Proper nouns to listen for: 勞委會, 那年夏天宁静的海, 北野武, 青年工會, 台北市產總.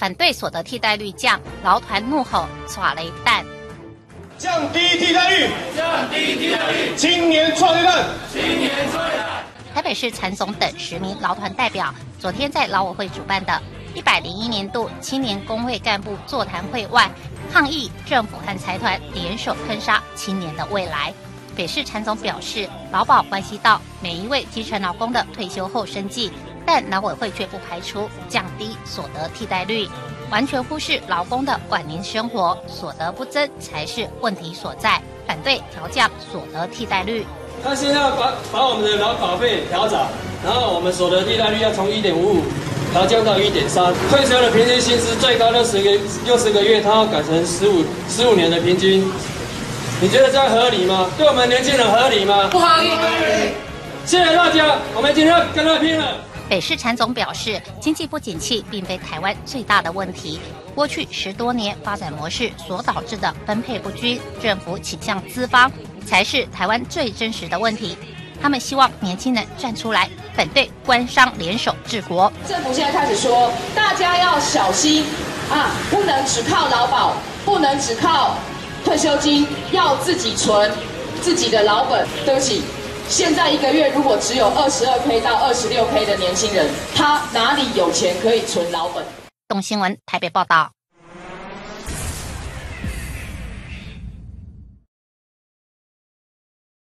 反对所得替代率降，劳团怒吼耍雷弹。降低替代率，降低替代率，青年创业蛋，青年创业蛋。台北市参总等10名劳团代表昨天在劳委会主办的101年度青年工会干部座谈会外，抗议政府和财团联手坑杀青年的未来。北市参总表示，劳保关系到每一位基层劳工的退休后生计，但劳委会却不排除降低所得替代率，完全忽视劳工的晚年生活，所得不增才是问题所在，反对调降所得替代率。他现在要把我们的劳保费调涨，然后我们所得替代率要从1.55调降到1.3，退休的平均薪资最高60个月，他要改成15年的平均。你觉得这样合理吗？对我们年轻人合理吗？不合理。谢谢大家，我们今天跟他拼了。北市参总表示，经济不景气并非台湾最大的问题，过去10多年发展模式所导致的分配不均、政府倾向资方，才是台湾最真实的问题。他们希望年轻人站出来，反对官商联手治国。政府现在开始说，大家要小心啊，不能只靠劳保，不能只靠退休金，要自己存自己的老本。对不起，现在1个月如果只有22K 到26K 的年轻人，他哪里有钱可以存老本？动新闻台北报道。